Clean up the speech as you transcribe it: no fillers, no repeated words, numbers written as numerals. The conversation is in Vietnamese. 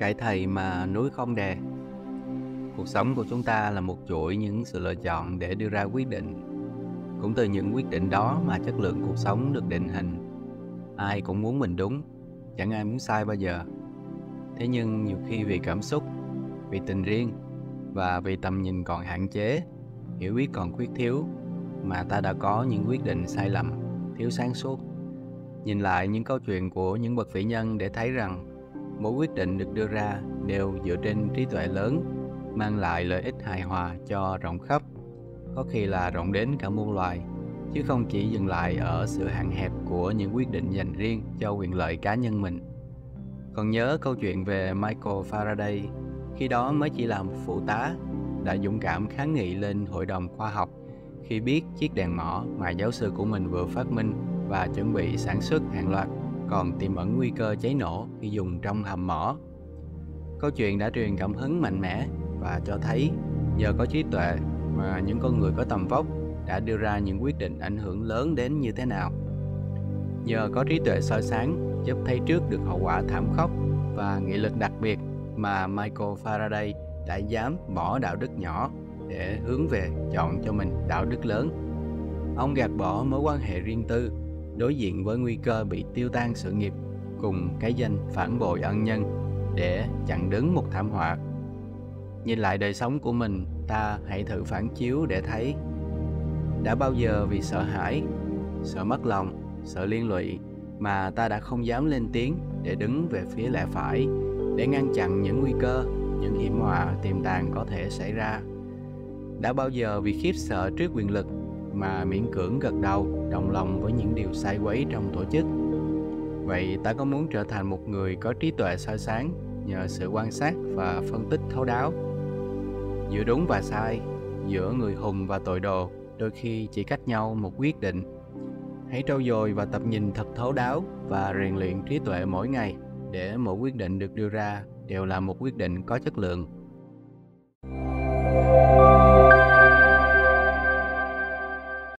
Cái thầy mà núi không đè. Cuộc sống của chúng ta là một chuỗi những sự lựa chọn để đưa ra quyết định. Cũng từ những quyết định đó mà chất lượng cuộc sống được định hình. Ai cũng muốn mình đúng, chẳng ai muốn sai bao giờ. Thế nhưng nhiều khi vì cảm xúc, vì tình riêng và vì tầm nhìn còn hạn chế, hiểu biết còn khuyết thiếu, mà ta đã có những quyết định sai lầm, thiếu sáng suốt. Nhìn lại những câu chuyện của những bậc vĩ nhân để thấy rằng mỗi quyết định được đưa ra đều dựa trên trí tuệ lớn, mang lại lợi ích hài hòa cho rộng khắp, có khi là rộng đến cả muôn loài, chứ không chỉ dừng lại ở sự hạn hẹp của những quyết định dành riêng cho quyền lợi cá nhân mình. Còn nhớ câu chuyện về Michael Faraday, khi đó mới chỉ là một phụ tá, đã dũng cảm kháng nghị lên hội đồng khoa học khi biết chiếc đèn mỏ mà giáo sư của mình vừa phát minh và chuẩn bị sản xuất hàng loạt còn tiềm ẩn nguy cơ cháy nổ khi dùng trong hầm mỏ. Câu chuyện đã truyền cảm hứng mạnh mẽ và cho thấy nhờ có trí tuệ mà những con người có tầm vóc đã đưa ra những quyết định ảnh hưởng lớn đến như thế nào. Nhờ có trí tuệ soi sáng giúp thấy trước được hậu quả thảm khốc và nghị lực đặc biệt mà Michael Faraday đã dám bỏ đạo đức nhỏ để hướng về chọn cho mình đạo đức lớn. Ông gạt bỏ mối quan hệ riêng tư, đối diện với nguy cơ bị tiêu tan sự nghiệp cùng cái danh phản bội ân nhân để chặn đứng một thảm họa. Nhìn lại đời sống của mình, ta hãy thử phản chiếu để thấy đã bao giờ vì sợ hãi, sợ mất lòng, sợ liên lụy mà ta đã không dám lên tiếng để đứng về phía lẽ phải, để ngăn chặn những nguy cơ, những hiểm họa tiềm tàng có thể xảy ra. Đã bao giờ vì khiếp sợ trước quyền lực mà miễn cưỡng gật đầu, đồng lòng với những điều sai quấy trong tổ chức. Vậy ta có muốn trở thành một người có trí tuệ soi sáng nhờ sự quan sát và phân tích thấu đáo? Giữa đúng và sai, giữa người hùng và tội đồ đôi khi chỉ cách nhau một quyết định. Hãy trau dồi và tập nhìn thật thấu đáo và rèn luyện trí tuệ mỗi ngày để mỗi quyết định được đưa ra đều là một quyết định có chất lượng.